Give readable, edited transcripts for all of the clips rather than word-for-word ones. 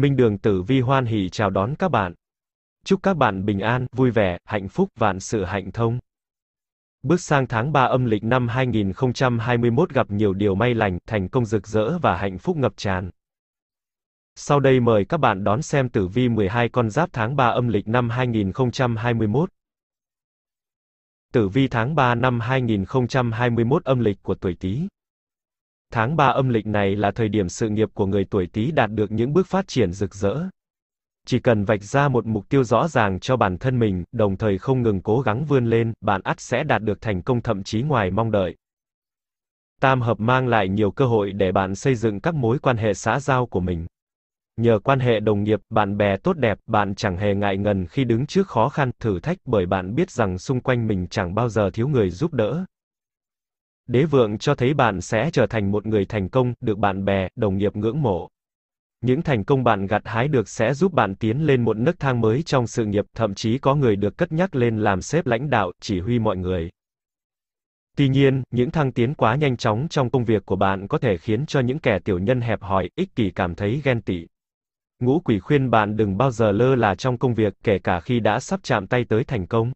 Minh Đường Tử Vi hoan hỉ chào đón các bạn. Chúc các bạn bình an, vui vẻ, hạnh phúc, vạn sự hạnh thông. Bước sang tháng 3 âm lịch năm 2021 gặp nhiều điều may lành, thành công rực rỡ và hạnh phúc ngập tràn. Sau đây mời các bạn đón xem tử vi 12 con giáp tháng 3 âm lịch năm 2021. Tử vi tháng 3 năm 2021 âm lịch của tuổi Tý. Tháng 3 âm lịch này là thời điểm sự nghiệp của người tuổi Tý đạt được những bước phát triển rực rỡ. Chỉ cần vạch ra một mục tiêu rõ ràng cho bản thân mình, đồng thời không ngừng cố gắng vươn lên, bạn ắt sẽ đạt được thành công thậm chí ngoài mong đợi. Tam hợp mang lại nhiều cơ hội để bạn xây dựng các mối quan hệ xã giao của mình. Nhờ quan hệ đồng nghiệp, bạn bè tốt đẹp, bạn chẳng hề ngại ngần khi đứng trước khó khăn, thử thách bởi bạn biết rằng xung quanh mình chẳng bao giờ thiếu người giúp đỡ. Đế vượng cho thấy bạn sẽ trở thành một người thành công, được bạn bè, đồng nghiệp ngưỡng mộ. Những thành công bạn gặt hái được sẽ giúp bạn tiến lên một nấc thang mới trong sự nghiệp, thậm chí có người được cất nhắc lên làm sếp lãnh đạo, chỉ huy mọi người. Tuy nhiên, những thăng tiến quá nhanh chóng trong công việc của bạn có thể khiến cho những kẻ tiểu nhân hẹp hòi, ích kỷ cảm thấy ghen tị. Ngũ quỷ khuyên bạn đừng bao giờ lơ là trong công việc, kể cả khi đã sắp chạm tay tới thành công.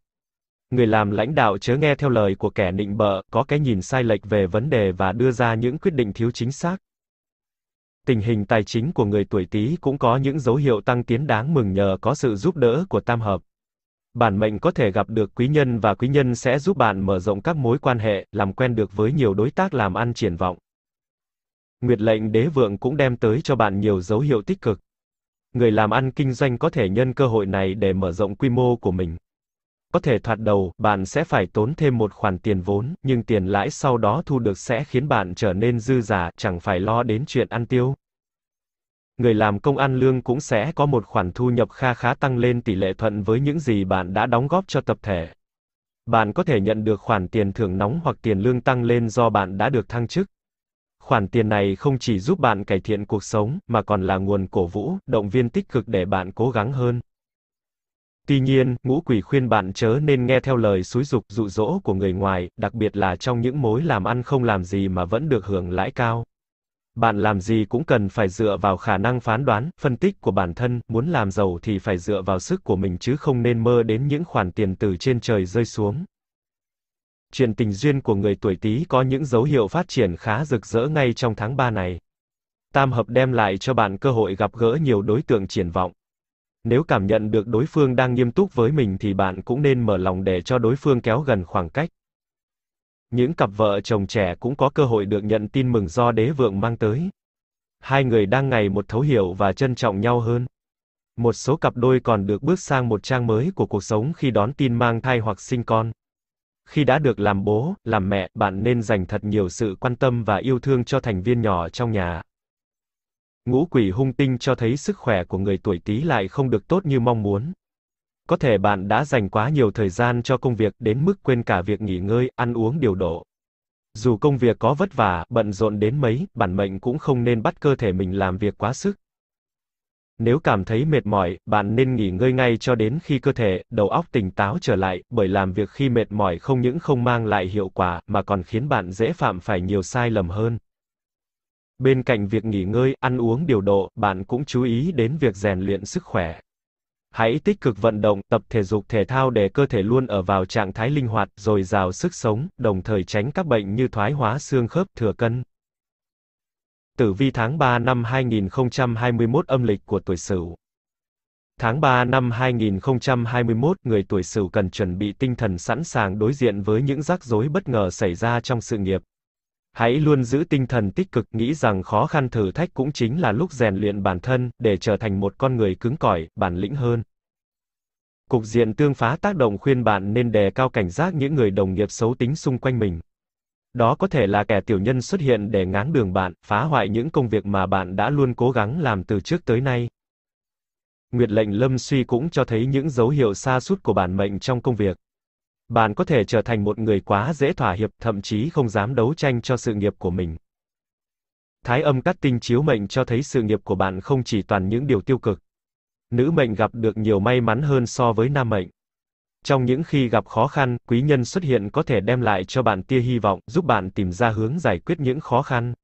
Người làm lãnh đạo chớ nghe theo lời của kẻ nịnh bợ, có cái nhìn sai lệch về vấn đề và đưa ra những quyết định thiếu chính xác. Tình hình tài chính của người tuổi Tý cũng có những dấu hiệu tăng tiến đáng mừng nhờ có sự giúp đỡ của tam hợp. Bản mệnh có thể gặp được quý nhân và quý nhân sẽ giúp bạn mở rộng các mối quan hệ, làm quen được với nhiều đối tác làm ăn triển vọng. Nguyệt lệnh đế vượng cũng đem tới cho bạn nhiều dấu hiệu tích cực. Người làm ăn kinh doanh có thể nhân cơ hội này để mở rộng quy mô của mình. Có thể thoạt đầu, bạn sẽ phải tốn thêm một khoản tiền vốn, nhưng tiền lãi sau đó thu được sẽ khiến bạn trở nên dư dả, chẳng phải lo đến chuyện ăn tiêu. Người làm công ăn lương cũng sẽ có một khoản thu nhập khá tăng lên tỷ lệ thuận với những gì bạn đã đóng góp cho tập thể. Bạn có thể nhận được khoản tiền thưởng nóng hoặc tiền lương tăng lên do bạn đã được thăng chức. Khoản tiền này không chỉ giúp bạn cải thiện cuộc sống, mà còn là nguồn cổ vũ, động viên tích cực để bạn cố gắng hơn. Tuy nhiên, ngũ quỷ khuyên bạn chớ nên nghe theo lời xúi giục dụ dỗ của người ngoài, đặc biệt là trong những mối làm ăn không làm gì mà vẫn được hưởng lãi cao. Bạn làm gì cũng cần phải dựa vào khả năng phán đoán, phân tích của bản thân, muốn làm giàu thì phải dựa vào sức của mình chứ không nên mơ đến những khoản tiền từ trên trời rơi xuống. Chuyện tình duyên của người tuổi Tý có những dấu hiệu phát triển khá rực rỡ ngay trong tháng 3 này. Tam hợp đem lại cho bạn cơ hội gặp gỡ nhiều đối tượng triển vọng. Nếu cảm nhận được đối phương đang nghiêm túc với mình thì bạn cũng nên mở lòng để cho đối phương kéo gần khoảng cách. Những cặp vợ chồng trẻ cũng có cơ hội được nhận tin mừng do đế vượng mang tới. Hai người đang ngày một thấu hiểu và trân trọng nhau hơn. Một số cặp đôi còn được bước sang một trang mới của cuộc sống khi đón tin mang thai hoặc sinh con. Khi đã được làm bố, làm mẹ, bạn nên dành thật nhiều sự quan tâm và yêu thương cho thành viên nhỏ trong nhà. Ngũ quỷ hung tinh cho thấy sức khỏe của người tuổi Tý lại không được tốt như mong muốn. Có thể bạn đã dành quá nhiều thời gian cho công việc đến mức quên cả việc nghỉ ngơi, ăn uống điều độ. Dù công việc có vất vả, bận rộn đến mấy, bản mệnh cũng không nên bắt cơ thể mình làm việc quá sức. Nếu cảm thấy mệt mỏi, bạn nên nghỉ ngơi ngay cho đến khi cơ thể, đầu óc tỉnh táo trở lại, bởi làm việc khi mệt mỏi không những không mang lại hiệu quả, mà còn khiến bạn dễ phạm phải nhiều sai lầm hơn. Bên cạnh việc nghỉ ngơi, ăn uống điều độ, bạn cũng chú ý đến việc rèn luyện sức khỏe. Hãy tích cực vận động, tập thể dục thể thao để cơ thể luôn ở vào trạng thái linh hoạt, dồi dào sức sống, đồng thời tránh các bệnh như thoái hóa xương khớp, thừa cân. Tử vi tháng 3 năm 2021 âm lịch của tuổi Sửu. Tháng 3 năm 2021, người tuổi Sửu cần chuẩn bị tinh thần sẵn sàng đối diện với những rắc rối bất ngờ xảy ra trong sự nghiệp. Hãy luôn giữ tinh thần tích cực, nghĩ rằng khó khăn thử thách cũng chính là lúc rèn luyện bản thân, để trở thành một con người cứng cỏi, bản lĩnh hơn. Cục diện tương phá tác động khuyên bạn nên đề cao cảnh giác những người đồng nghiệp xấu tính xung quanh mình. Đó có thể là kẻ tiểu nhân xuất hiện để ngáng đường bạn, phá hoại những công việc mà bạn đã luôn cố gắng làm từ trước tới nay. Nguyệt lệnh lâm suy cũng cho thấy những dấu hiệu sa sút của bản mệnh trong công việc. Bạn có thể trở thành một người quá dễ thỏa hiệp, thậm chí không dám đấu tranh cho sự nghiệp của mình. Thái âm cát tinh chiếu mệnh cho thấy sự nghiệp của bạn không chỉ toàn những điều tiêu cực. Nữ mệnh gặp được nhiều may mắn hơn so với nam mệnh. Trong những khi gặp khó khăn, quý nhân xuất hiện có thể đem lại cho bạn tia hy vọng, giúp bạn tìm ra hướng giải quyết những khó khăn.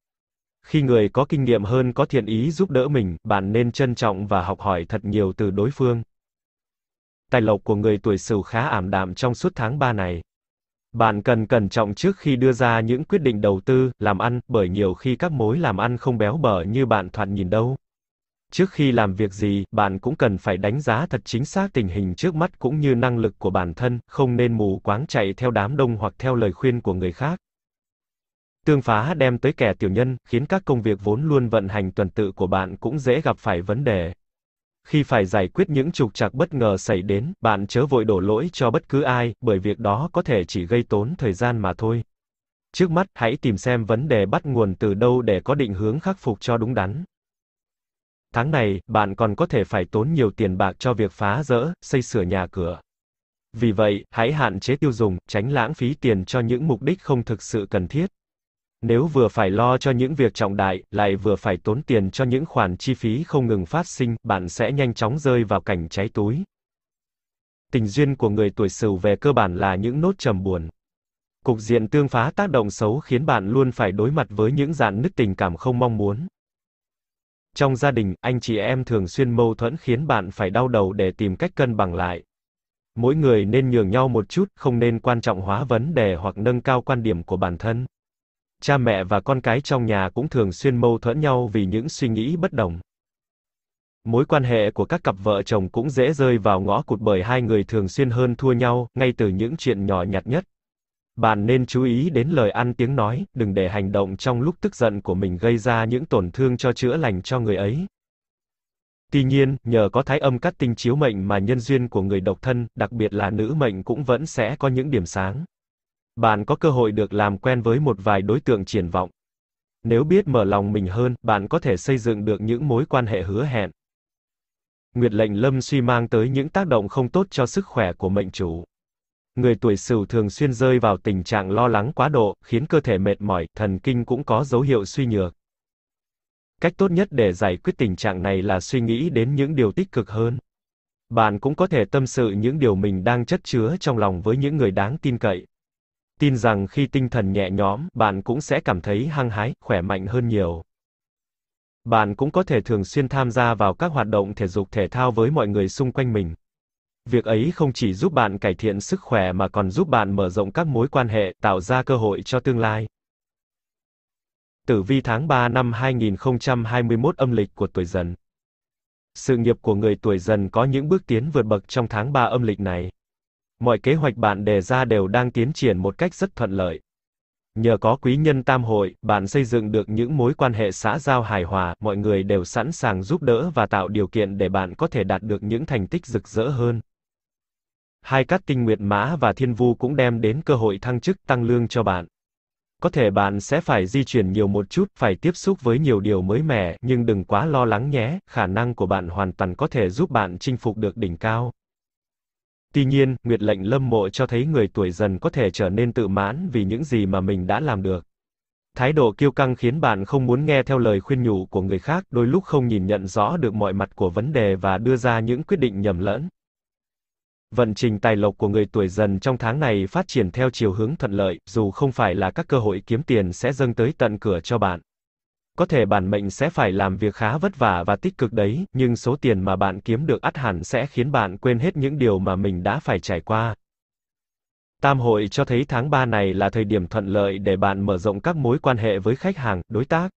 Khi người có kinh nghiệm hơn có thiện ý giúp đỡ mình, bạn nên trân trọng và học hỏi thật nhiều từ đối phương. Tài lộc của người tuổi Sửu khá ảm đạm trong suốt tháng 3 này. Bạn cần cẩn trọng trước khi đưa ra những quyết định đầu tư, làm ăn, bởi nhiều khi các mối làm ăn không béo bở như bạn thoạt nhìn đâu. Trước khi làm việc gì, bạn cũng cần phải đánh giá thật chính xác tình hình trước mắt cũng như năng lực của bản thân, không nên mù quáng chạy theo đám đông hoặc theo lời khuyên của người khác. Tương phá đem tới kẻ tiểu nhân, khiến các công việc vốn luôn vận hành tuần tự của bạn cũng dễ gặp phải vấn đề. Khi phải giải quyết những trục trặc bất ngờ xảy đến, bạn chớ vội đổ lỗi cho bất cứ ai, bởi việc đó có thể chỉ gây tốn thời gian mà thôi. Trước mắt, hãy tìm xem vấn đề bắt nguồn từ đâu để có định hướng khắc phục cho đúng đắn. Tháng này, bạn còn có thể phải tốn nhiều tiền bạc cho việc phá rỡ, xây sửa nhà cửa. Vì vậy, hãy hạn chế tiêu dùng, tránh lãng phí tiền cho những mục đích không thực sự cần thiết. Nếu vừa phải lo cho những việc trọng đại, lại vừa phải tốn tiền cho những khoản chi phí không ngừng phát sinh, bạn sẽ nhanh chóng rơi vào cảnh cháy túi. Tình duyên của người tuổi Sửu về cơ bản là những nốt trầm buồn. Cục diện tương phá tác động xấu khiến bạn luôn phải đối mặt với những dạn nứt tình cảm không mong muốn. Trong gia đình, anh chị em thường xuyên mâu thuẫn khiến bạn phải đau đầu để tìm cách cân bằng lại. Mỗi người nên nhường nhau một chút, không nên quan trọng hóa vấn đề hoặc nâng cao quan điểm của bản thân. Cha mẹ và con cái trong nhà cũng thường xuyên mâu thuẫn nhau vì những suy nghĩ bất đồng. Mối quan hệ của các cặp vợ chồng cũng dễ rơi vào ngõ cụt bởi hai người thường xuyên hơn thua nhau, ngay từ những chuyện nhỏ nhặt nhất. Bạn nên chú ý đến lời ăn tiếng nói, đừng để hành động trong lúc tức giận của mình gây ra những tổn thương cho chữa lành cho người ấy. Tuy nhiên, nhờ có thái âm cát tinh chiếu mệnh mà nhân duyên của người độc thân, đặc biệt là nữ mệnh cũng vẫn sẽ có những điểm sáng. Bạn có cơ hội được làm quen với một vài đối tượng triển vọng. Nếu biết mở lòng mình hơn, bạn có thể xây dựng được những mối quan hệ hứa hẹn. Nguyệt lệnh lâm suy mang tới những tác động không tốt cho sức khỏe của mệnh chủ. Người tuổi Sửu thường xuyên rơi vào tình trạng lo lắng quá độ, khiến cơ thể mệt mỏi, thần kinh cũng có dấu hiệu suy nhược. Cách tốt nhất để giải quyết tình trạng này là suy nghĩ đến những điều tích cực hơn. Bạn cũng có thể tâm sự những điều mình đang chất chứa trong lòng với những người đáng tin cậy. Tin rằng khi tinh thần nhẹ nhõm, bạn cũng sẽ cảm thấy hăng hái, khỏe mạnh hơn nhiều. Bạn cũng có thể thường xuyên tham gia vào các hoạt động thể dục thể thao với mọi người xung quanh mình. Việc ấy không chỉ giúp bạn cải thiện sức khỏe mà còn giúp bạn mở rộng các mối quan hệ, tạo ra cơ hội cho tương lai. Tử vi tháng 3 năm 2021 âm lịch của tuổi Dần. Sự nghiệp của người tuổi Dần có những bước tiến vượt bậc trong tháng 3 âm lịch này. Mọi kế hoạch bạn đề ra đều đang tiến triển một cách rất thuận lợi. Nhờ có quý nhân tam hội, bạn xây dựng được những mối quan hệ xã giao hài hòa, mọi người đều sẵn sàng giúp đỡ và tạo điều kiện để bạn có thể đạt được những thành tích rực rỡ hơn. Hai cát tinh Nguyệt Mã và Thiên Vu cũng đem đến cơ hội thăng chức tăng lương cho bạn. Có thể bạn sẽ phải di chuyển nhiều một chút, phải tiếp xúc với nhiều điều mới mẻ, nhưng đừng quá lo lắng nhé, khả năng của bạn hoàn toàn có thể giúp bạn chinh phục được đỉnh cao. Tuy nhiên, Nguyệt lệnh lâm mộ cho thấy người tuổi Dần có thể trở nên tự mãn vì những gì mà mình đã làm được. Thái độ kiêu căng khiến bạn không muốn nghe theo lời khuyên nhủ của người khác, đôi lúc không nhìn nhận rõ được mọi mặt của vấn đề và đưa ra những quyết định nhầm lẫn. Vận trình tài lộc của người tuổi Dần trong tháng này phát triển theo chiều hướng thuận lợi, dù không phải là các cơ hội kiếm tiền sẽ dâng tới tận cửa cho bạn. Có thể bản mệnh sẽ phải làm việc khá vất vả và tích cực đấy, nhưng số tiền mà bạn kiếm được ắt hẳn sẽ khiến bạn quên hết những điều mà mình đã phải trải qua. Tam hội cho thấy tháng 3 này là thời điểm thuận lợi để bạn mở rộng các mối quan hệ với khách hàng, đối tác.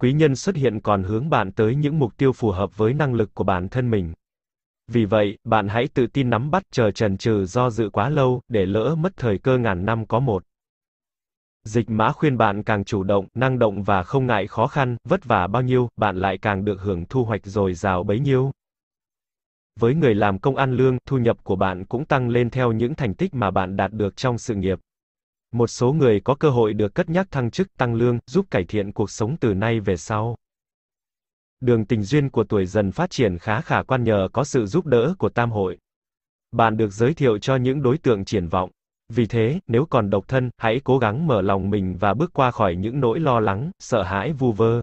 Quý nhân xuất hiện còn hướng bạn tới những mục tiêu phù hợp với năng lực của bản thân mình. Vì vậy, bạn hãy tự tin nắm bắt, chờ chần chừ do dự quá lâu, để lỡ mất thời cơ ngàn năm có một. Dịch Mã khuyên bạn càng chủ động, năng động và không ngại khó khăn, vất vả bao nhiêu, bạn lại càng được hưởng thu hoạch dồi dào bấy nhiêu. Với người làm công ăn lương, thu nhập của bạn cũng tăng lên theo những thành tích mà bạn đạt được trong sự nghiệp. Một số người có cơ hội được cất nhắc thăng chức tăng lương, giúp cải thiện cuộc sống từ nay về sau. Đường tình duyên của tuổi Dần phát triển khá khả quan nhờ có sự giúp đỡ của tam hội. Bạn được giới thiệu cho những đối tượng triển vọng. Vì thế, nếu còn độc thân, hãy cố gắng mở lòng mình và bước qua khỏi những nỗi lo lắng, sợ hãi vu vơ.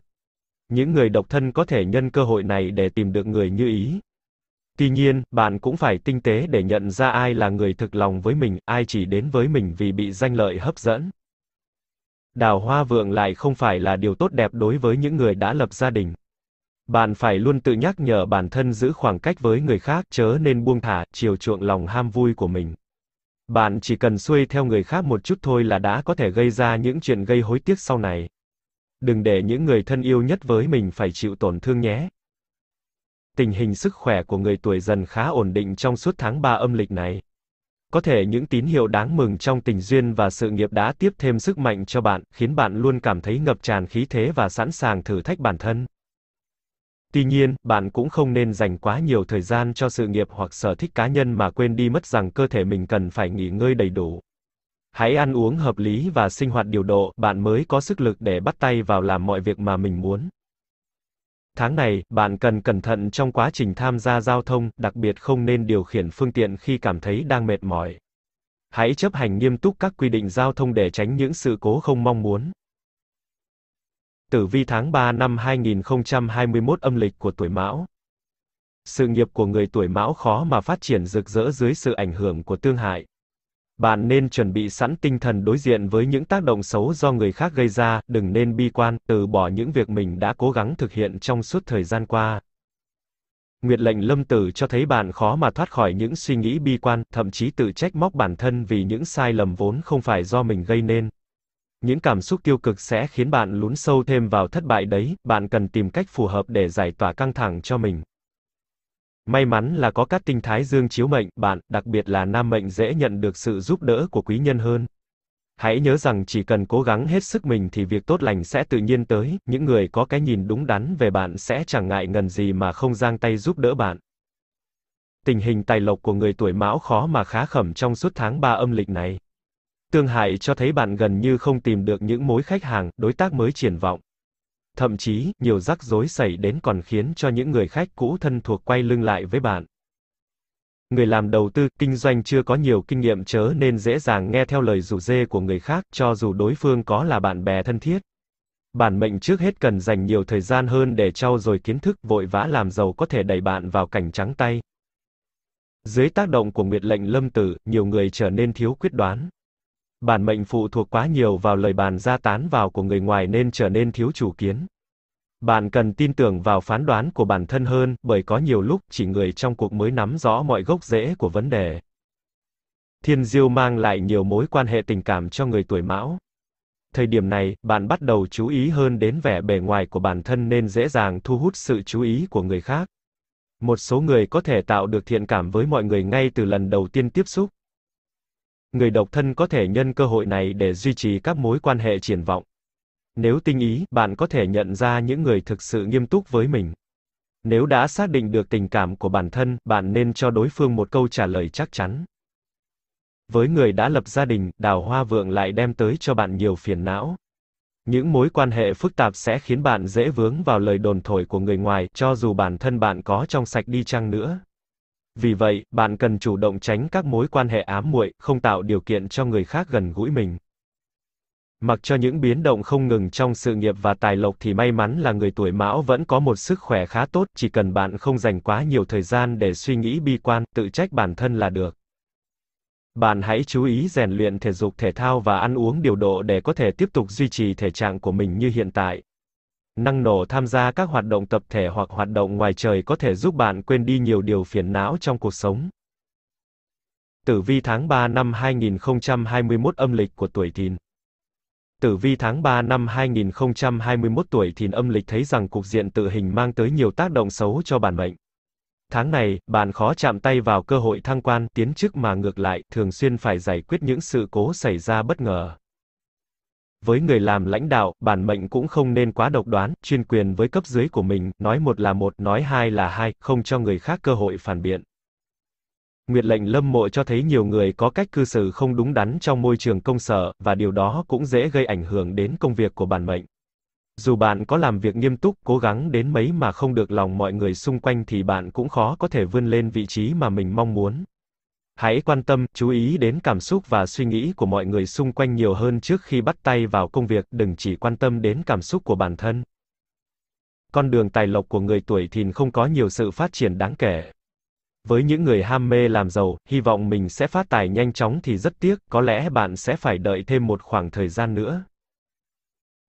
Những người độc thân có thể nhân cơ hội này để tìm được người như ý. Tuy nhiên, bạn cũng phải tinh tế để nhận ra ai là người thực lòng với mình, ai chỉ đến với mình vì bị danh lợi hấp dẫn. đào hoa vượng lại không phải là điều tốt đẹp đối với những người đã lập gia đình. Bạn phải luôn tự nhắc nhở bản thân giữ khoảng cách với người khác, chớ nên buông thả, chiều chuộng lòng ham vui của mình. Bạn chỉ cần xuôi theo người khác một chút thôi là đã có thể gây ra những chuyện gây hối tiếc sau này. Đừng để những người thân yêu nhất với mình phải chịu tổn thương nhé. Tình hình sức khỏe của người tuổi Dần khá ổn định trong suốt tháng 3 âm lịch này. Có thể những tín hiệu đáng mừng trong tình duyên và sự nghiệp đã tiếp thêm sức mạnh cho bạn, khiến bạn luôn cảm thấy ngập tràn khí thế và sẵn sàng thử thách bản thân. Tuy nhiên, bạn cũng không nên dành quá nhiều thời gian cho sự nghiệp hoặc sở thích cá nhân mà quên đi mất rằng cơ thể mình cần phải nghỉ ngơi đầy đủ. Hãy ăn uống hợp lý và sinh hoạt điều độ, bạn mới có sức lực để bắt tay vào làm mọi việc mà mình muốn. Tháng này, bạn cần cẩn thận trong quá trình tham gia giao thông, đặc biệt không nên điều khiển phương tiện khi cảm thấy đang mệt mỏi. Hãy chấp hành nghiêm túc các quy định giao thông để tránh những sự cố không mong muốn. Tử vi tháng 3 năm 2021 âm lịch của tuổi Mão. Sự nghiệp của người tuổi Mão khó mà phát triển rực rỡ dưới sự ảnh hưởng của tương hại. Bạn nên chuẩn bị sẵn tinh thần đối diện với những tác động xấu do người khác gây ra, đừng nên bi quan, từ bỏ những việc mình đã cố gắng thực hiện trong suốt thời gian qua. Nguyệt lệnh Lâm Tử cho thấy bạn khó mà thoát khỏi những suy nghĩ bi quan, thậm chí tự trách móc bản thân vì những sai lầm vốn không phải do mình gây nên. Những cảm xúc tiêu cực sẽ khiến bạn lún sâu thêm vào thất bại đấy, bạn cần tìm cách phù hợp để giải tỏa căng thẳng cho mình. May mắn là có các tinh thái dương chiếu mệnh, bạn, đặc biệt là nam mệnh dễ nhận được sự giúp đỡ của quý nhân hơn. Hãy nhớ rằng chỉ cần cố gắng hết sức mình thì việc tốt lành sẽ tự nhiên tới, những người có cái nhìn đúng đắn về bạn sẽ chẳng ngại ngần gì mà không giang tay giúp đỡ bạn. Tình hình tài lộc của người tuổi Mão khó mà khá khẩm trong suốt tháng 3 âm lịch này. Tương hại cho thấy bạn gần như không tìm được những mối khách hàng, đối tác mới triển vọng. Thậm chí, nhiều rắc rối xảy đến còn khiến cho những người khách cũ thân thuộc quay lưng lại với bạn. Người làm đầu tư, kinh doanh chưa có nhiều kinh nghiệm chớ nên dễ dàng nghe theo lời rủ rê của người khác, cho dù đối phương có là bạn bè thân thiết. Bản mệnh trước hết cần dành nhiều thời gian hơn để trau dồi kiến thức, vội vã làm giàu có thể đẩy bạn vào cảnh trắng tay. Dưới tác động của nguyệt lệnh Lâm Tử, nhiều người trở nên thiếu quyết đoán. Bản mệnh phụ thuộc quá nhiều vào lời bàn ra tán vào của người ngoài nên trở nên thiếu chủ kiến. Bạn cần tin tưởng vào phán đoán của bản thân hơn, bởi có nhiều lúc chỉ người trong cuộc mới nắm rõ mọi gốc rễ của vấn đề. Thiên diêu mang lại nhiều mối quan hệ tình cảm cho người tuổi Mão. Thời điểm này, bạn bắt đầu chú ý hơn đến vẻ bề ngoài của bản thân nên dễ dàng thu hút sự chú ý của người khác. Một số người có thể tạo được thiện cảm với mọi người ngay từ lần đầu tiên tiếp xúc. Người độc thân có thể nhân cơ hội này để duy trì các mối quan hệ triển vọng. Nếu tinh ý, bạn có thể nhận ra những người thực sự nghiêm túc với mình. Nếu đã xác định được tình cảm của bản thân, bạn nên cho đối phương một câu trả lời chắc chắn. Với người đã lập gia đình, đào hoa vượng lại đem tới cho bạn nhiều phiền não. Những mối quan hệ phức tạp sẽ khiến bạn dễ vướng vào lời đồn thổi của người ngoài, cho dù bản thân bạn có trong sạch đi chăng nữa. Vì vậy, bạn cần chủ động tránh các mối quan hệ ám muội, không tạo điều kiện cho người khác gần gũi mình. Mặc cho những biến động không ngừng trong sự nghiệp và tài lộc thì may mắn là người tuổi Mão vẫn có một sức khỏe khá tốt, chỉ cần bạn không dành quá nhiều thời gian để suy nghĩ bi quan, tự trách bản thân là được. Bạn hãy chú ý rèn luyện thể dục thể thao và ăn uống điều độ để có thể tiếp tục duy trì thể trạng của mình như hiện tại. Năng nổ tham gia các hoạt động tập thể hoặc hoạt động ngoài trời có thể giúp bạn quên đi nhiều điều phiền não trong cuộc sống. Tử vi tháng 3 năm 2021 âm lịch của tuổi Thìn. Tử vi tháng 3 năm 2021 tuổi Thìn âm lịch thấy rằng cục diện tự hình mang tới nhiều tác động xấu cho bản mệnh. Tháng này, bạn khó chạm tay vào cơ hội thăng quan, tiến chức mà ngược lại, thường xuyên phải giải quyết những sự cố xảy ra bất ngờ. Với người làm lãnh đạo, bản mệnh cũng không nên quá độc đoán, chuyên quyền với cấp dưới của mình, nói một là một, nói hai là hai, không cho người khác cơ hội phản biện. Nguyệt lệnh Lâm Mộ cho thấy nhiều người có cách cư xử không đúng đắn trong môi trường công sở, và điều đó cũng dễ gây ảnh hưởng đến công việc của bản mệnh. Dù bạn có làm việc nghiêm túc, cố gắng đến mấy mà không được lòng mọi người xung quanh thì bạn cũng khó có thể vươn lên vị trí mà mình mong muốn. Hãy quan tâm, chú ý đến cảm xúc và suy nghĩ của mọi người xung quanh nhiều hơn trước khi bắt tay vào công việc, đừng chỉ quan tâm đến cảm xúc của bản thân. Con đường tài lộc của người tuổi Thìn không có nhiều sự phát triển đáng kể. Với những người ham mê làm giàu, hy vọng mình sẽ phát tài nhanh chóng thì rất tiếc, có lẽ bạn sẽ phải đợi thêm một khoảng thời gian nữa.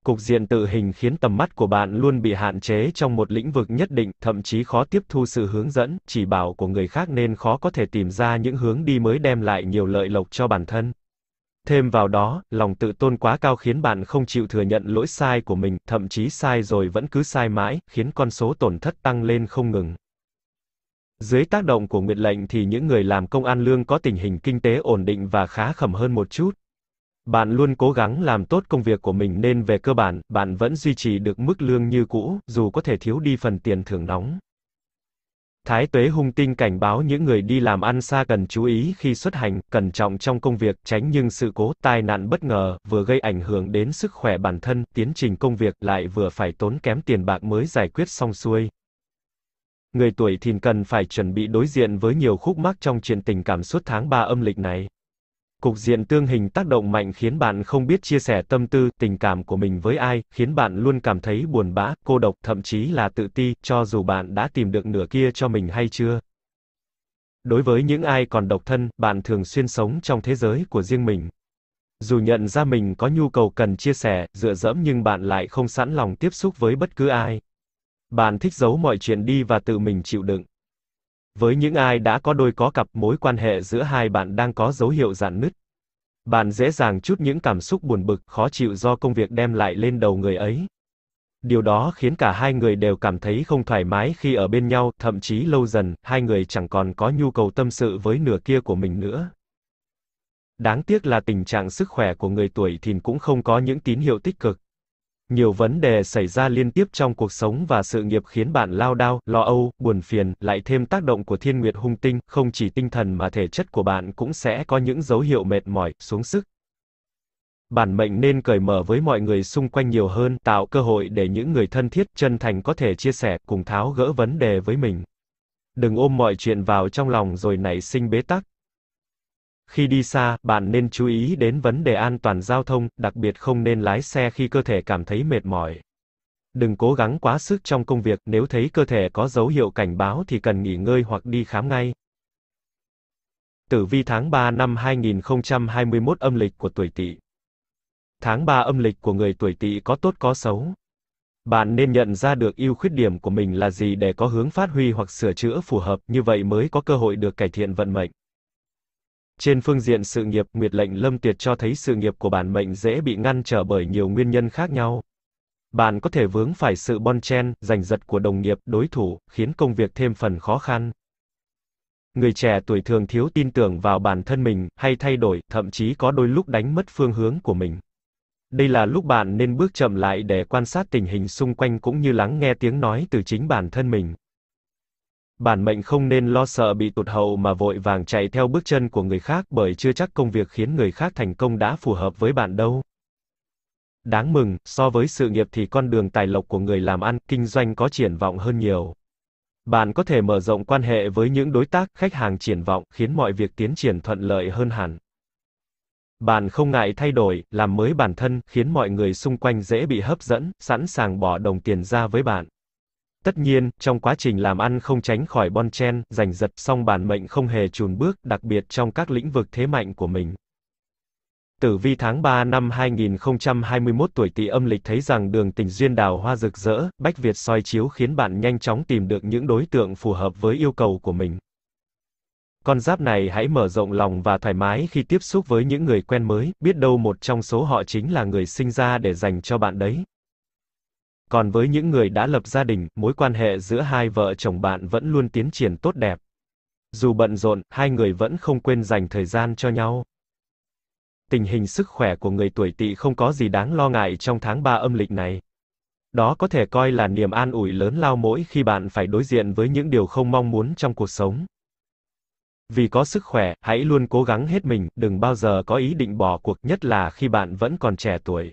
Cục diện tự hình khiến tầm mắt của bạn luôn bị hạn chế trong một lĩnh vực nhất định, thậm chí khó tiếp thu sự hướng dẫn, chỉ bảo của người khác nên khó có thể tìm ra những hướng đi mới đem lại nhiều lợi lộc cho bản thân. Thêm vào đó, lòng tự tôn quá cao khiến bạn không chịu thừa nhận lỗi sai của mình, thậm chí sai rồi vẫn cứ sai mãi, khiến con số tổn thất tăng lên không ngừng. Dưới tác động của nguyệt lệnh thì những người làm công ăn lương có tình hình kinh tế ổn định và khá khẩm hơn một chút. Bạn luôn cố gắng làm tốt công việc của mình nên về cơ bản, bạn vẫn duy trì được mức lương như cũ, dù có thể thiếu đi phần tiền thưởng nóng. Thái tuế hung tinh cảnh báo những người đi làm ăn xa cần chú ý khi xuất hành, cẩn trọng trong công việc, tránh những sự cố, tai nạn bất ngờ, vừa gây ảnh hưởng đến sức khỏe bản thân, tiến trình công việc, lại vừa phải tốn kém tiền bạc mới giải quyết xong xuôi. Người tuổi Thìn cần phải chuẩn bị đối diện với nhiều khúc mắc trong chuyện tình cảm suốt tháng 3 âm lịch này. Cục diện tương hình tác động mạnh khiến bạn không biết chia sẻ tâm tư, tình cảm của mình với ai, khiến bạn luôn cảm thấy buồn bã, cô độc, thậm chí là tự ti, cho dù bạn đã tìm được nửa kia cho mình hay chưa. Đối với những ai còn độc thân, bạn thường xuyên sống trong thế giới của riêng mình. Dù nhận ra mình có nhu cầu cần chia sẻ, dựa dẫm nhưng bạn lại không sẵn lòng tiếp xúc với bất cứ ai. Bạn thích giấu mọi chuyện đi và tự mình chịu đựng. Với những ai đã có đôi có cặp, mối quan hệ giữa hai bạn đang có dấu hiệu rạn nứt. Bạn dễ dàng trút những cảm xúc buồn bực, khó chịu do công việc đem lại lên đầu người ấy. Điều đó khiến cả hai người đều cảm thấy không thoải mái khi ở bên nhau, thậm chí lâu dần, hai người chẳng còn có nhu cầu tâm sự với nửa kia của mình nữa. Đáng tiếc là tình trạng sức khỏe của người tuổi Thìn cũng không có những tín hiệu tích cực. Nhiều vấn đề xảy ra liên tiếp trong cuộc sống và sự nghiệp khiến bạn lao đao, lo âu, buồn phiền, lại thêm tác động của thiên nguyệt hung tinh, không chỉ tinh thần mà thể chất của bạn cũng sẽ có những dấu hiệu mệt mỏi, xuống sức. Bản mệnh nên cởi mở với mọi người xung quanh nhiều hơn, tạo cơ hội để những người thân thiết, chân thành có thể chia sẻ, cùng tháo gỡ vấn đề với mình. Đừng ôm mọi chuyện vào trong lòng rồi nảy sinh bế tắc. Khi đi xa, bạn nên chú ý đến vấn đề an toàn giao thông, đặc biệt không nên lái xe khi cơ thể cảm thấy mệt mỏi. Đừng cố gắng quá sức trong công việc, nếu thấy cơ thể có dấu hiệu cảnh báo thì cần nghỉ ngơi hoặc đi khám ngay. Tử vi tháng 3 năm 2021 âm lịch của tuổi Tỵ. Tháng 3 âm lịch của người tuổi Tỵ có tốt có xấu. Bạn nên nhận ra được ưu khuyết điểm của mình là gì để có hướng phát huy hoặc sửa chữa phù hợp, như vậy mới có cơ hội được cải thiện vận mệnh. Trên phương diện sự nghiệp, nguyệt lệnh lâm tuyệt cho thấy sự nghiệp của bản mệnh dễ bị ngăn trở bởi nhiều nguyên nhân khác nhau. Bạn có thể vướng phải sự bon chen, giành giật của đồng nghiệp, đối thủ, khiến công việc thêm phần khó khăn. Người trẻ tuổi thường thiếu tin tưởng vào bản thân mình, hay thay đổi, thậm chí có đôi lúc đánh mất phương hướng của mình. Đây là lúc bạn nên bước chậm lại để quan sát tình hình xung quanh cũng như lắng nghe tiếng nói từ chính bản thân mình. Bản mệnh không nên lo sợ bị tụt hậu mà vội vàng chạy theo bước chân của người khác bởi chưa chắc công việc khiến người khác thành công đã phù hợp với bạn đâu. Đáng mừng, so với sự nghiệp thì con đường tài lộc của người làm ăn, kinh doanh có triển vọng hơn nhiều. Bạn có thể mở rộng quan hệ với những đối tác, khách hàng triển vọng, khiến mọi việc tiến triển thuận lợi hơn hẳn. Bạn không ngại thay đổi, làm mới bản thân, khiến mọi người xung quanh dễ bị hấp dẫn, sẵn sàng bỏ đồng tiền ra với bạn. Tất nhiên, trong quá trình làm ăn không tránh khỏi bon chen, giành giật, song bản mệnh không hề chùn bước, đặc biệt trong các lĩnh vực thế mạnh của mình. Tử vi tháng 3 năm 2021 tuổi Tỵ âm lịch thấy rằng đường tình duyên đào hoa rực rỡ, bách Việt soi chiếu khiến bạn nhanh chóng tìm được những đối tượng phù hợp với yêu cầu của mình. Con giáp này hãy mở rộng lòng và thoải mái khi tiếp xúc với những người quen mới, biết đâu một trong số họ chính là người sinh ra để dành cho bạn đấy. Còn với những người đã lập gia đình, mối quan hệ giữa hai vợ chồng bạn vẫn luôn tiến triển tốt đẹp. Dù bận rộn, hai người vẫn không quên dành thời gian cho nhau. Tình hình sức khỏe của người tuổi Tỵ không có gì đáng lo ngại trong tháng 3 âm lịch này. Đó có thể coi là niềm an ủi lớn lao mỗi khi bạn phải đối diện với những điều không mong muốn trong cuộc sống. Vì có sức khỏe, hãy luôn cố gắng hết mình, đừng bao giờ có ý định bỏ cuộc, nhất là khi bạn vẫn còn trẻ tuổi.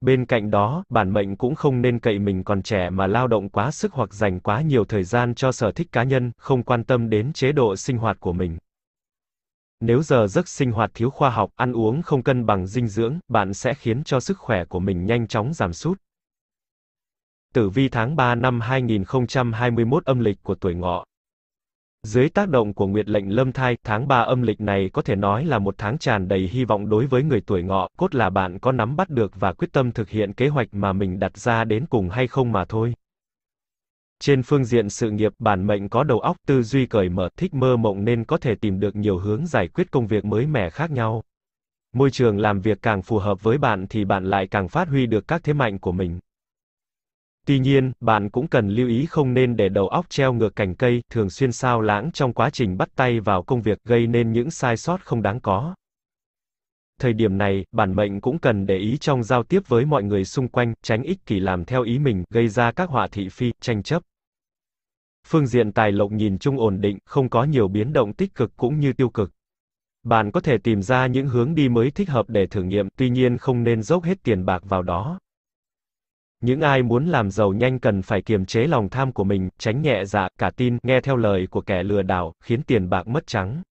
Bên cạnh đó, bản mệnh cũng không nên cậy mình còn trẻ mà lao động quá sức hoặc dành quá nhiều thời gian cho sở thích cá nhân, không quan tâm đến chế độ sinh hoạt của mình. Nếu giờ giấc sinh hoạt thiếu khoa học, ăn uống không cân bằng dinh dưỡng, bạn sẽ khiến cho sức khỏe của mình nhanh chóng giảm sút. Tử vi tháng 3 năm 2021 âm lịch của tuổi Ngọ. Dưới tác động của nguyệt lệnh lâm thai, tháng 3 âm lịch này có thể nói là một tháng tràn đầy hy vọng đối với người tuổi ngọ, cốt là bạn có nắm bắt được và quyết tâm thực hiện kế hoạch mà mình đặt ra đến cùng hay không mà thôi. Trên phương diện sự nghiệp, bản mệnh có đầu óc, tư duy cởi mở, thích mơ mộng nên có thể tìm được nhiều hướng giải quyết công việc mới mẻ khác nhau. Môi trường làm việc càng phù hợp với bạn thì bạn lại càng phát huy được các thế mạnh của mình. Tuy nhiên, bạn cũng cần lưu ý không nên để đầu óc treo ngược cành cây, thường xuyên sao lãng trong quá trình bắt tay vào công việc, gây nên những sai sót không đáng có. Thời điểm này, bản mệnh cũng cần để ý trong giao tiếp với mọi người xung quanh, tránh ích kỷ làm theo ý mình, gây ra các họa thị phi, tranh chấp. Phương diện tài lộc nhìn chung ổn định, không có nhiều biến động tích cực cũng như tiêu cực. Bạn có thể tìm ra những hướng đi mới thích hợp để thử nghiệm, tuy nhiên không nên dốc hết tiền bạc vào đó. Những ai muốn làm giàu nhanh cần phải kiềm chế lòng tham của mình, tránh nhẹ dạ, cả tin, nghe theo lời của kẻ lừa đảo, khiến tiền bạc mất trắng.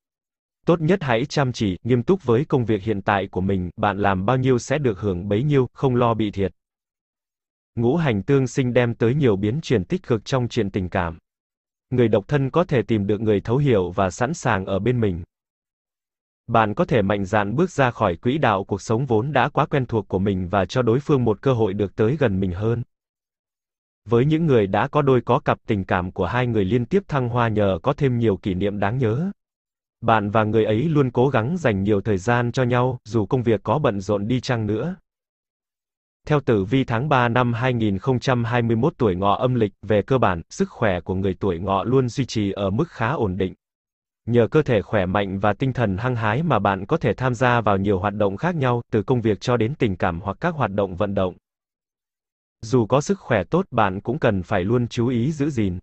Tốt nhất hãy chăm chỉ, nghiêm túc với công việc hiện tại của mình, bạn làm bao nhiêu sẽ được hưởng bấy nhiêu, không lo bị thiệt. Ngũ hành tương sinh đem tới nhiều biến chuyển tích cực trong chuyện tình cảm. Người độc thân có thể tìm được người thấu hiểu và sẵn sàng ở bên mình. Bạn có thể mạnh dạn bước ra khỏi quỹ đạo cuộc sống vốn đã quá quen thuộc của mình và cho đối phương một cơ hội được tới gần mình hơn. Với những người đã có đôi có cặp, tình cảm của hai người liên tiếp thăng hoa nhờ có thêm nhiều kỷ niệm đáng nhớ. Bạn và người ấy luôn cố gắng dành nhiều thời gian cho nhau, dù công việc có bận rộn đi chăng nữa. Theo tử vi tháng 3 năm 2021 tuổi Ngọ âm lịch, về cơ bản, sức khỏe của người tuổi Ngọ luôn duy trì ở mức khá ổn định. Nhờ cơ thể khỏe mạnh và tinh thần hăng hái mà bạn có thể tham gia vào nhiều hoạt động khác nhau, từ công việc cho đến tình cảm hoặc các hoạt động vận động. Dù có sức khỏe tốt, bạn cũng cần phải luôn chú ý giữ gìn.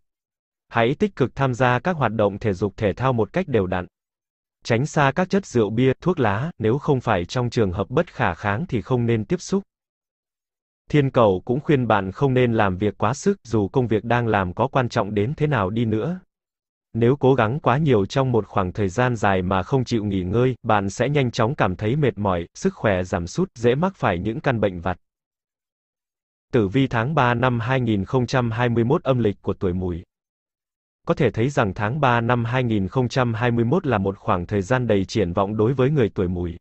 Hãy tích cực tham gia các hoạt động thể dục thể thao một cách đều đặn. Tránh xa các chất rượu bia, thuốc lá, nếu không phải trong trường hợp bất khả kháng thì không nên tiếp xúc. Thiên Cầu cũng khuyên bạn không nên làm việc quá sức, dù công việc đang làm có quan trọng đến thế nào đi nữa. Nếu cố gắng quá nhiều trong một khoảng thời gian dài mà không chịu nghỉ ngơi, bạn sẽ nhanh chóng cảm thấy mệt mỏi, sức khỏe giảm sút, dễ mắc phải những căn bệnh vặt. Tử vi tháng 3 năm 2021 âm lịch của tuổi Mùi. Có thể thấy rằng tháng 3 năm 2021 là một khoảng thời gian đầy triển vọng đối với người tuổi Mùi.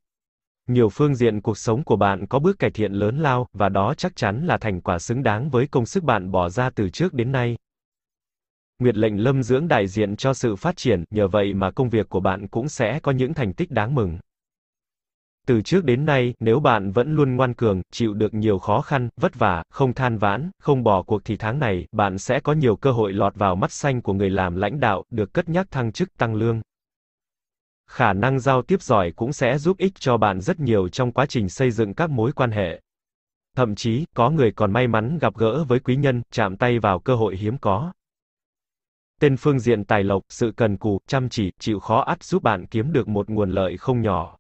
Nhiều phương diện cuộc sống của bạn có bước cải thiện lớn lao, và đó chắc chắn là thành quả xứng đáng với công sức bạn bỏ ra từ trước đến nay. Nguyệt lệnh lâm dưỡng đại diện cho sự phát triển, nhờ vậy mà công việc của bạn cũng sẽ có những thành tích đáng mừng. Từ trước đến nay, nếu bạn vẫn luôn ngoan cường, chịu được nhiều khó khăn, vất vả, không than vãn, không bỏ cuộc thì tháng này, bạn sẽ có nhiều cơ hội lọt vào mắt xanh của người làm lãnh đạo, được cất nhắc thăng chức tăng lương. Khả năng giao tiếp giỏi cũng sẽ giúp ích cho bạn rất nhiều trong quá trình xây dựng các mối quan hệ. Thậm chí, có người còn may mắn gặp gỡ với quý nhân, chạm tay vào cơ hội hiếm có. Tên phương diện tài lộc, sự cần cù, chăm chỉ, chịu khó ắt giúp bạn kiếm được một nguồn lợi không nhỏ.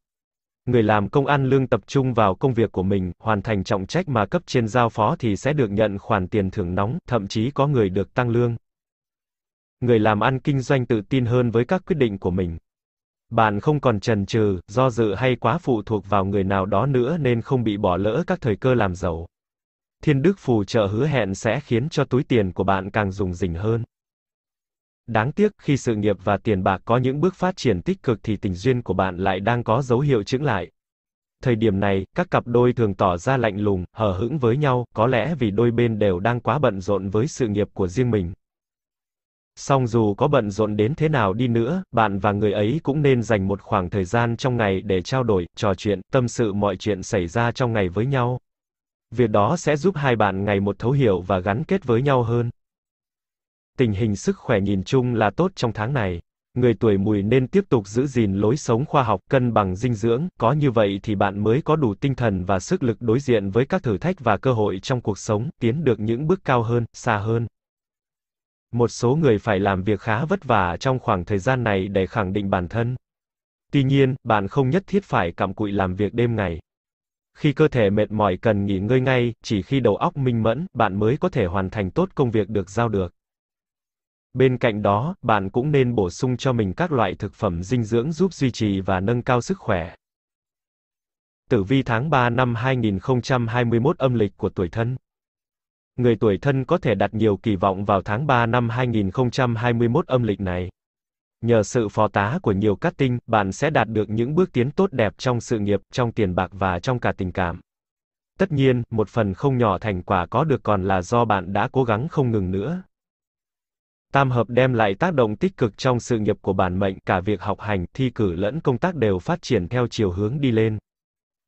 Người làm công ăn lương tập trung vào công việc của mình, hoàn thành trọng trách mà cấp trên giao phó thì sẽ được nhận khoản tiền thưởng nóng, thậm chí có người được tăng lương. Người làm ăn kinh doanh tự tin hơn với các quyết định của mình. Bạn không còn chần chừ, do dự hay quá phụ thuộc vào người nào đó nữa nên không bị bỏ lỡ các thời cơ làm giàu. Thiên đức phù trợ hứa hẹn sẽ khiến cho túi tiền của bạn càng rủng rỉnh hơn. Đáng tiếc, khi sự nghiệp và tiền bạc có những bước phát triển tích cực thì tình duyên của bạn lại đang có dấu hiệu chững lại. Thời điểm này, các cặp đôi thường tỏ ra lạnh lùng, hờ hững với nhau, có lẽ vì đôi bên đều đang quá bận rộn với sự nghiệp của riêng mình. Song dù có bận rộn đến thế nào đi nữa, bạn và người ấy cũng nên dành một khoảng thời gian trong ngày để trao đổi, trò chuyện, tâm sự mọi chuyện xảy ra trong ngày với nhau. Việc đó sẽ giúp hai bạn ngày một thấu hiểu và gắn kết với nhau hơn. Tình hình sức khỏe nhìn chung là tốt trong tháng này. Người tuổi Mùi nên tiếp tục giữ gìn lối sống khoa học, cân bằng dinh dưỡng, có như vậy thì bạn mới có đủ tinh thần và sức lực đối diện với các thử thách và cơ hội trong cuộc sống, tiến được những bước cao hơn, xa hơn. Một số người phải làm việc khá vất vả trong khoảng thời gian này để khẳng định bản thân. Tuy nhiên, bạn không nhất thiết phải cặm cụi làm việc đêm ngày. Khi cơ thể mệt mỏi cần nghỉ ngơi ngay, chỉ khi đầu óc minh mẫn, bạn mới có thể hoàn thành tốt công việc được giao được. Bên cạnh đó, bạn cũng nên bổ sung cho mình các loại thực phẩm dinh dưỡng giúp duy trì và nâng cao sức khỏe. Tử vi tháng 3 năm 2021 âm lịch của tuổi Thân. Người tuổi Thân có thể đặt nhiều kỳ vọng vào tháng 3 năm 2021 âm lịch này. Nhờ sự phó tá của nhiều cát tinh, bạn sẽ đạt được những bước tiến tốt đẹp trong sự nghiệp, trong tiền bạc và trong cả tình cảm. Tất nhiên, một phần không nhỏ thành quả có được còn là do bạn đã cố gắng không ngừng nữa. Tam hợp đem lại tác động tích cực trong sự nghiệp của bản mệnh, cả việc học hành, thi cử lẫn công tác đều phát triển theo chiều hướng đi lên.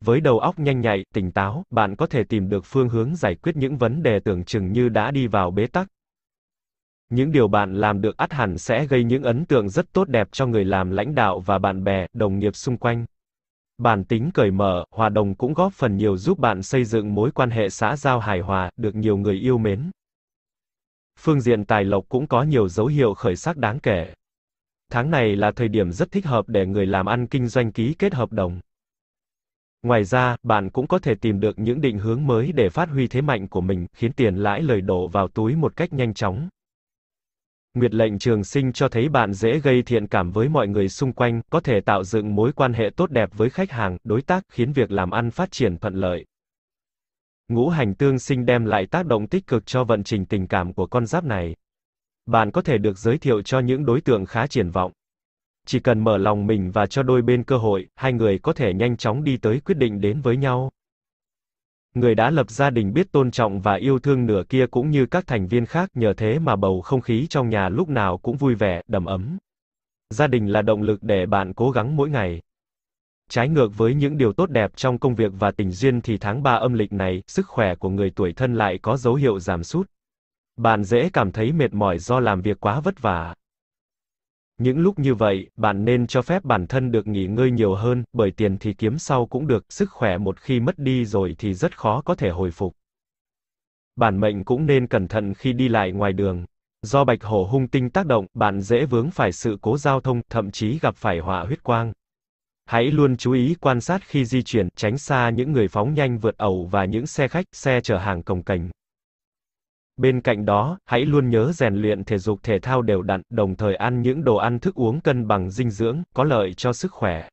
Với đầu óc nhanh nhạy, tỉnh táo, bạn có thể tìm được phương hướng giải quyết những vấn đề tưởng chừng như đã đi vào bế tắc. Những điều bạn làm được ắt hẳn sẽ gây những ấn tượng rất tốt đẹp cho người làm lãnh đạo và bạn bè, đồng nghiệp xung quanh. Bản tính cởi mở, hòa đồng cũng góp phần nhiều giúp bạn xây dựng mối quan hệ xã giao hài hòa, được nhiều người yêu mến. Phương diện tài lộc cũng có nhiều dấu hiệu khởi sắc đáng kể. Tháng này là thời điểm rất thích hợp để người làm ăn kinh doanh ký kết hợp đồng. Ngoài ra, bạn cũng có thể tìm được những định hướng mới để phát huy thế mạnh của mình, khiến tiền lãi lời đổ vào túi một cách nhanh chóng. Nguyệt lệnh trường sinh cho thấy bạn dễ gây thiện cảm với mọi người xung quanh, có thể tạo dựng mối quan hệ tốt đẹp với khách hàng, đối tác, khiến việc làm ăn phát triển thuận lợi. Ngũ hành tương sinh đem lại tác động tích cực cho vận trình tình cảm của con giáp này. Bạn có thể được giới thiệu cho những đối tượng khá triển vọng. Chỉ cần mở lòng mình và cho đôi bên cơ hội, hai người có thể nhanh chóng đi tới quyết định đến với nhau. Người đã lập gia đình biết tôn trọng và yêu thương nửa kia cũng như các thành viên khác, nhờ thế mà bầu không khí trong nhà lúc nào cũng vui vẻ, đầm ấm. Gia đình là động lực để bạn cố gắng mỗi ngày. Trái ngược với những điều tốt đẹp trong công việc và tình duyên thì tháng 3 âm lịch này, sức khỏe của người tuổi thân lại có dấu hiệu giảm sút. Bạn dễ cảm thấy mệt mỏi do làm việc quá vất vả. Những lúc như vậy, bạn nên cho phép bản thân được nghỉ ngơi nhiều hơn, bởi tiền thì kiếm sau cũng được, sức khỏe một khi mất đi rồi thì rất khó có thể hồi phục. Bản mệnh cũng nên cẩn thận khi đi lại ngoài đường. Do bạch hổ hung tinh tác động, bạn dễ vướng phải sự cố giao thông, thậm chí gặp phải họa huyết quang. Hãy luôn chú ý quan sát khi di chuyển, tránh xa những người phóng nhanh vượt ẩu và những xe khách, xe chở hàng cồng kềnh. Bên cạnh đó, hãy luôn nhớ rèn luyện thể dục thể thao đều đặn, đồng thời ăn những đồ ăn thức uống cân bằng dinh dưỡng, có lợi cho sức khỏe.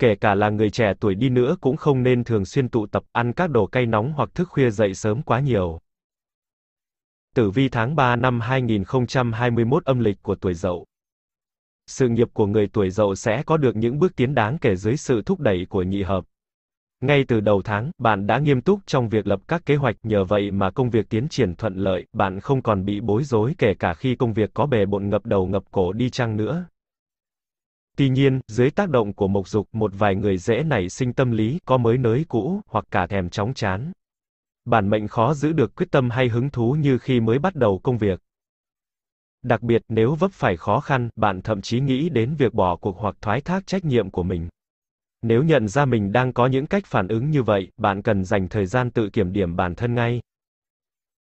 Kể cả là người trẻ tuổi đi nữa cũng không nên thường xuyên tụ tập, ăn các đồ cay nóng hoặc thức khuya dậy sớm quá nhiều. Tử vi tháng 3 năm 2021 âm lịch của tuổi Dậu. Sự nghiệp của người tuổi Dậu sẽ có được những bước tiến đáng kể dưới sự thúc đẩy của nhị hợp. Ngay từ đầu tháng, bạn đã nghiêm túc trong việc lập các kế hoạch, nhờ vậy mà công việc tiến triển thuận lợi, bạn không còn bị bối rối kể cả khi công việc có bề bộn ngập đầu ngập cổ đi chăng nữa. Tuy nhiên, dưới tác động của mộc dục, một vài người dễ nảy sinh tâm lý, có mới nới cũ, hoặc cả thèm chóng chán. Bản mệnh khó giữ được quyết tâm hay hứng thú như khi mới bắt đầu công việc. Đặc biệt, nếu vấp phải khó khăn, bạn thậm chí nghĩ đến việc bỏ cuộc hoặc thoái thác trách nhiệm của mình. Nếu nhận ra mình đang có những cách phản ứng như vậy, bạn cần dành thời gian tự kiểm điểm bản thân ngay.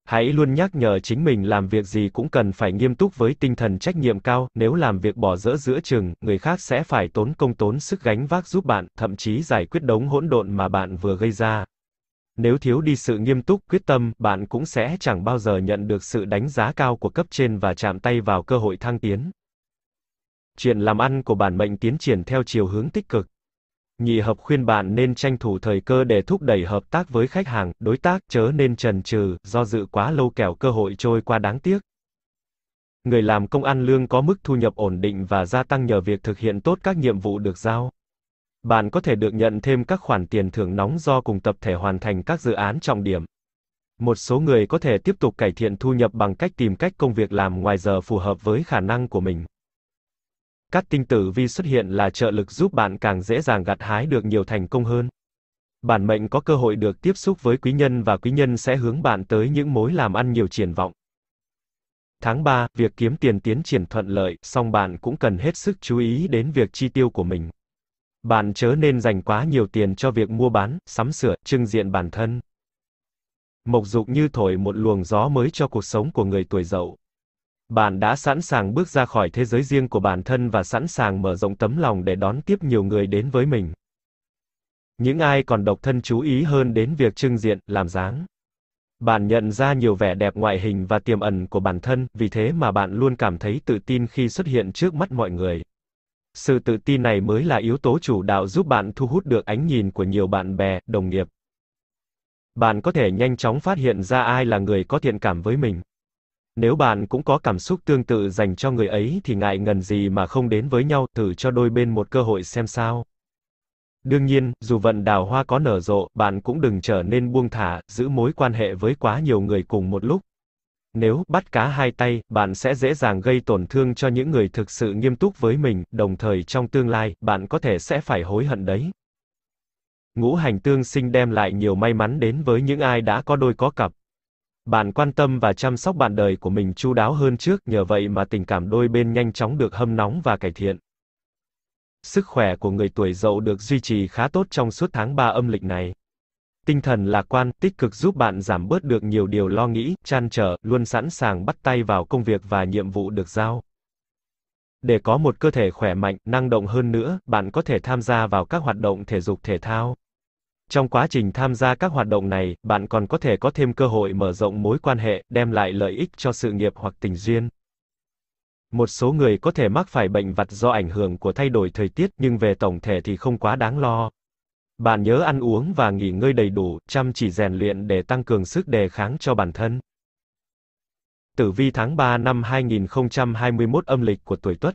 Hãy luôn nhắc nhở chính mình làm việc gì cũng cần phải nghiêm túc với tinh thần trách nhiệm cao, nếu làm việc bỏ dỡ giữa chừng, người khác sẽ phải tốn công tốn sức gánh vác giúp bạn, thậm chí giải quyết đống hỗn độn mà bạn vừa gây ra. Nếu thiếu đi sự nghiêm túc, quyết tâm, bạn cũng sẽ chẳng bao giờ nhận được sự đánh giá cao của cấp trên và chạm tay vào cơ hội thăng tiến. Chuyện làm ăn của bản mệnh tiến triển theo chiều hướng tích cực. Nhị hợp khuyên bạn nên tranh thủ thời cơ để thúc đẩy hợp tác với khách hàng, đối tác, chớ nên chần chừ, do dự quá lâu kẻo cơ hội trôi qua đáng tiếc. Người làm công ăn lương có mức thu nhập ổn định và gia tăng nhờ việc thực hiện tốt các nhiệm vụ được giao. Bạn có thể được nhận thêm các khoản tiền thưởng nóng do cùng tập thể hoàn thành các dự án trọng điểm. Một số người có thể tiếp tục cải thiện thu nhập bằng cách tìm cách công việc làm ngoài giờ phù hợp với khả năng của mình. Các tinh tử vi xuất hiện là trợ lực giúp bạn càng dễ dàng gặt hái được nhiều thành công hơn. Bản mệnh có cơ hội được tiếp xúc với quý nhân và quý nhân sẽ hướng bạn tới những mối làm ăn nhiều triển vọng. Tháng 3, việc kiếm tiền tiến triển thuận lợi, song bạn cũng cần hết sức chú ý đến việc chi tiêu của mình. Bạn chớ nên dành quá nhiều tiền cho việc mua bán, sắm sửa, trưng diện bản thân. Mộc dục như thổi một luồng gió mới cho cuộc sống của người tuổi Dậu. Bạn đã sẵn sàng bước ra khỏi thế giới riêng của bản thân và sẵn sàng mở rộng tấm lòng để đón tiếp nhiều người đến với mình. Những ai còn độc thân chú ý hơn đến việc trưng diện, làm dáng. Bạn nhận ra nhiều vẻ đẹp ngoại hình và tiềm ẩn của bản thân, vì thế mà bạn luôn cảm thấy tự tin khi xuất hiện trước mắt mọi người. Sự tự tin này mới là yếu tố chủ đạo giúp bạn thu hút được ánh nhìn của nhiều bạn bè, đồng nghiệp. Bạn có thể nhanh chóng phát hiện ra ai là người có thiện cảm với mình. Nếu bạn cũng có cảm xúc tương tự dành cho người ấy thì ngại ngần gì mà không đến với nhau, thử cho đôi bên một cơ hội xem sao. Đương nhiên, dù vận đào hoa có nở rộ, bạn cũng đừng trở nên buông thả, giữ mối quan hệ với quá nhiều người cùng một lúc. Nếu bắt cá hai tay, bạn sẽ dễ dàng gây tổn thương cho những người thực sự nghiêm túc với mình, đồng thời trong tương lai, bạn có thể sẽ phải hối hận đấy. Ngũ hành tương sinh đem lại nhiều may mắn đến với những ai đã có đôi có cặp. Bạn quan tâm và chăm sóc bạn đời của mình chu đáo hơn trước, nhờ vậy mà tình cảm đôi bên nhanh chóng được hâm nóng và cải thiện. Sức khỏe của người tuổi Dậu được duy trì khá tốt trong suốt tháng 3 âm lịch này. Tinh thần lạc quan, tích cực giúp bạn giảm bớt được nhiều điều lo nghĩ, trăn trở, luôn sẵn sàng bắt tay vào công việc và nhiệm vụ được giao. Để có một cơ thể khỏe mạnh, năng động hơn nữa, bạn có thể tham gia vào các hoạt động thể dục thể thao. Trong quá trình tham gia các hoạt động này, bạn còn có thể có thêm cơ hội mở rộng mối quan hệ, đem lại lợi ích cho sự nghiệp hoặc tình duyên. Một số người có thể mắc phải bệnh vặt do ảnh hưởng của thay đổi thời tiết, nhưng về tổng thể thì không quá đáng lo. Bạn nhớ ăn uống và nghỉ ngơi đầy đủ, chăm chỉ rèn luyện để tăng cường sức đề kháng cho bản thân. Tử vi tháng 3 năm 2021 âm lịch của tuổi Tuất.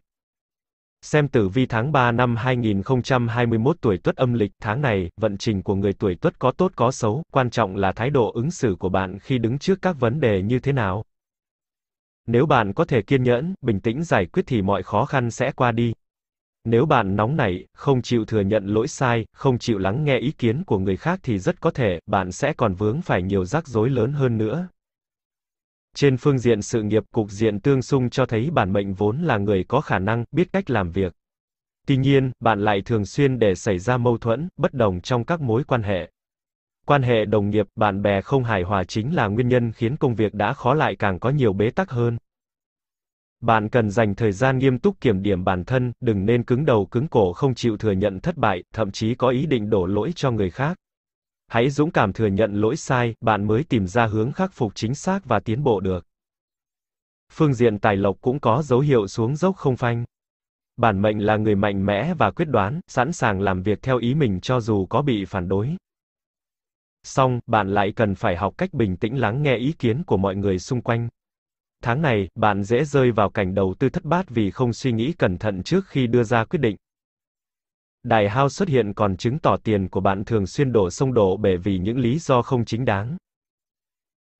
Xem tử vi tháng 3 năm 2021 tuổi Tuất âm lịch, tháng này, vận trình của người tuổi Tuất có tốt có xấu, quan trọng là thái độ ứng xử của bạn khi đứng trước các vấn đề như thế nào. Nếu bạn có thể kiên nhẫn, bình tĩnh giải quyết thì mọi khó khăn sẽ qua đi. Nếu bạn nóng nảy, không chịu thừa nhận lỗi sai, không chịu lắng nghe ý kiến của người khác thì rất có thể, bạn sẽ còn vướng phải nhiều rắc rối lớn hơn nữa. Trên phương diện sự nghiệp, cục diện tương xung cho thấy bản mệnh vốn là người có khả năng, biết cách làm việc. Tuy nhiên, bạn lại thường xuyên để xảy ra mâu thuẫn, bất đồng trong các mối quan hệ. Quan hệ đồng nghiệp, bạn bè không hài hòa chính là nguyên nhân khiến công việc đã khó lại càng có nhiều bế tắc hơn. Bạn cần dành thời gian nghiêm túc kiểm điểm bản thân, đừng nên cứng đầu cứng cổ không chịu thừa nhận thất bại, thậm chí có ý định đổ lỗi cho người khác. Hãy dũng cảm thừa nhận lỗi sai, bạn mới tìm ra hướng khắc phục chính xác và tiến bộ được. Phương diện tài lộc cũng có dấu hiệu xuống dốc không phanh. Bản mệnh là người mạnh mẽ và quyết đoán, sẵn sàng làm việc theo ý mình cho dù có bị phản đối. Song, bạn lại cần phải học cách bình tĩnh lắng nghe ý kiến của mọi người xung quanh. Tháng này, bạn dễ rơi vào cảnh đầu tư thất bát vì không suy nghĩ cẩn thận trước khi đưa ra quyết định. Đại hao xuất hiện còn chứng tỏ tiền của bạn thường xuyên đổ sông đổ bể vì những lý do không chính đáng.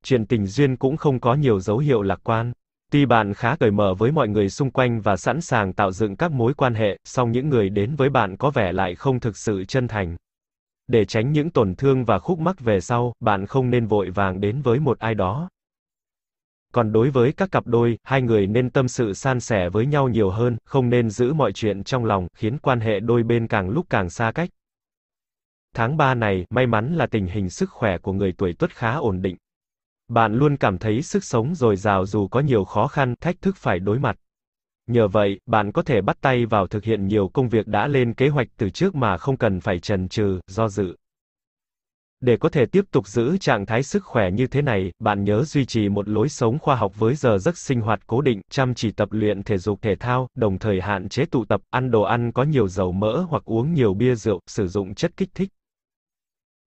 Chuyện tình duyên cũng không có nhiều dấu hiệu lạc quan. Tuy bạn khá cởi mở với mọi người xung quanh và sẵn sàng tạo dựng các mối quan hệ, song những người đến với bạn có vẻ lại không thực sự chân thành. Để tránh những tổn thương và khúc mắc về sau, bạn không nên vội vàng đến với một ai đó. Còn đối với các cặp đôi, hai người nên tâm sự san sẻ với nhau nhiều hơn, không nên giữ mọi chuyện trong lòng, khiến quan hệ đôi bên càng lúc càng xa cách. Tháng 3 này, may mắn là tình hình sức khỏe của người tuổi Tuất khá ổn định. Bạn luôn cảm thấy sức sống dồi dào dù có nhiều khó khăn, thách thức phải đối mặt. Nhờ vậy, bạn có thể bắt tay vào thực hiện nhiều công việc đã lên kế hoạch từ trước mà không cần phải chần chừ, do dự. Để có thể tiếp tục giữ trạng thái sức khỏe như thế này, bạn nhớ duy trì một lối sống khoa học với giờ giấc sinh hoạt cố định, chăm chỉ tập luyện thể dục thể thao, đồng thời hạn chế tụ tập, ăn đồ ăn có nhiều dầu mỡ hoặc uống nhiều bia rượu, sử dụng chất kích thích.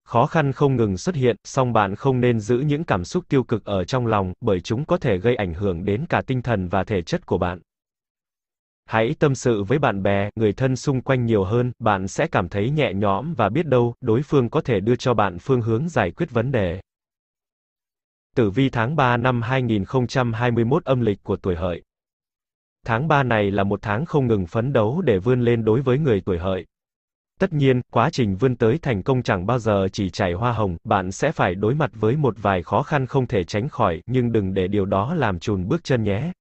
Khó khăn không ngừng xuất hiện, song bạn không nên giữ những cảm xúc tiêu cực ở trong lòng, bởi chúng có thể gây ảnh hưởng đến cả tinh thần và thể chất của bạn. Hãy tâm sự với bạn bè, người thân xung quanh nhiều hơn, bạn sẽ cảm thấy nhẹ nhõm và biết đâu, đối phương có thể đưa cho bạn phương hướng giải quyết vấn đề. Tử vi tháng 3 năm 2021 âm lịch của tuổi Hợi. Tháng 3 này là một tháng không ngừng phấn đấu để vươn lên đối với người tuổi Hợi. Tất nhiên, quá trình vươn tới thành công chẳng bao giờ chỉ trải hoa hồng, bạn sẽ phải đối mặt với một vài khó khăn không thể tránh khỏi, nhưng đừng để điều đó làm chùn bước chân nhé.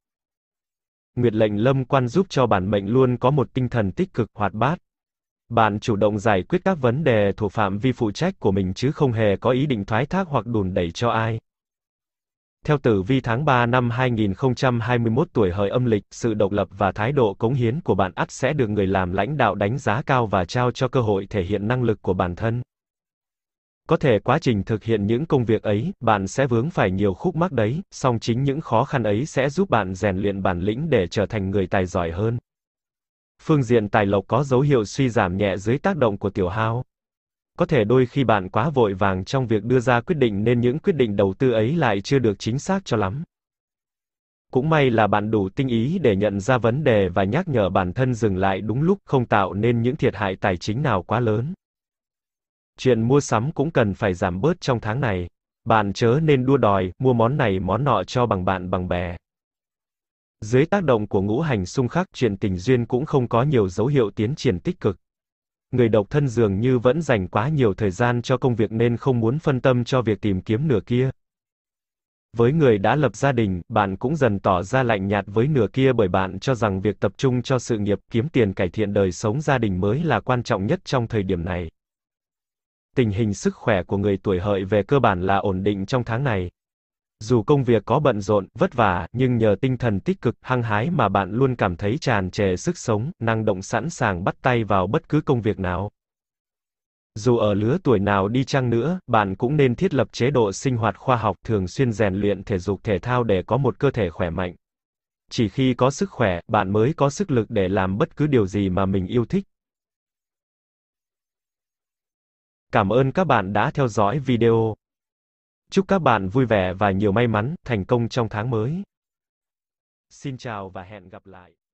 Nguyệt lệnh lâm quan giúp cho bản mệnh luôn có một tinh thần tích cực, hoạt bát. Bạn chủ động giải quyết các vấn đề thuộc phạm vi phụ trách của mình chứ không hề có ý định thoái thác hoặc đùn đẩy cho ai. Theo tử vi tháng 3 năm 2021 tuổi Hợi âm lịch, sự độc lập và thái độ cống hiến của bạn ắt sẽ được người làm lãnh đạo đánh giá cao và trao cho cơ hội thể hiện năng lực của bản thân. Có thể quá trình thực hiện những công việc ấy, bạn sẽ vướng phải nhiều khúc mắc đấy, song chính những khó khăn ấy sẽ giúp bạn rèn luyện bản lĩnh để trở thành người tài giỏi hơn. Phương diện tài lộc có dấu hiệu suy giảm nhẹ dưới tác động của tiểu hao. Có thể đôi khi bạn quá vội vàng trong việc đưa ra quyết định nên những quyết định đầu tư ấy lại chưa được chính xác cho lắm. Cũng may là bạn đủ tinh ý để nhận ra vấn đề và nhắc nhở bản thân dừng lại đúng lúc, không tạo nên những thiệt hại tài chính nào quá lớn. Chuyện mua sắm cũng cần phải giảm bớt trong tháng này. Bạn chớ nên đua đòi, mua món này món nọ cho bằng bạn bằng bè. Dưới tác động của ngũ hành xung khắc, chuyện tình duyên cũng không có nhiều dấu hiệu tiến triển tích cực. Người độc thân dường như vẫn dành quá nhiều thời gian cho công việc nên không muốn phân tâm cho việc tìm kiếm nửa kia. Với người đã lập gia đình, bạn cũng dần tỏ ra lạnh nhạt với nửa kia bởi bạn cho rằng việc tập trung cho sự nghiệp, kiếm tiền cải thiện đời sống gia đình mới là quan trọng nhất trong thời điểm này. Tình hình sức khỏe của người tuổi Hợi về cơ bản là ổn định trong tháng này. Dù công việc có bận rộn, vất vả, nhưng nhờ tinh thần tích cực, hăng hái mà bạn luôn cảm thấy tràn trề sức sống, năng động sẵn sàng bắt tay vào bất cứ công việc nào. Dù ở lứa tuổi nào đi chăng nữa, bạn cũng nên thiết lập chế độ sinh hoạt khoa học, thường xuyên rèn luyện thể dục thể thao để có một cơ thể khỏe mạnh. Chỉ khi có sức khỏe, bạn mới có sức lực để làm bất cứ điều gì mà mình yêu thích. Cảm ơn các bạn đã theo dõi video. Chúc các bạn vui vẻ và nhiều may mắn, thành công trong tháng mới. Xin chào và hẹn gặp lại.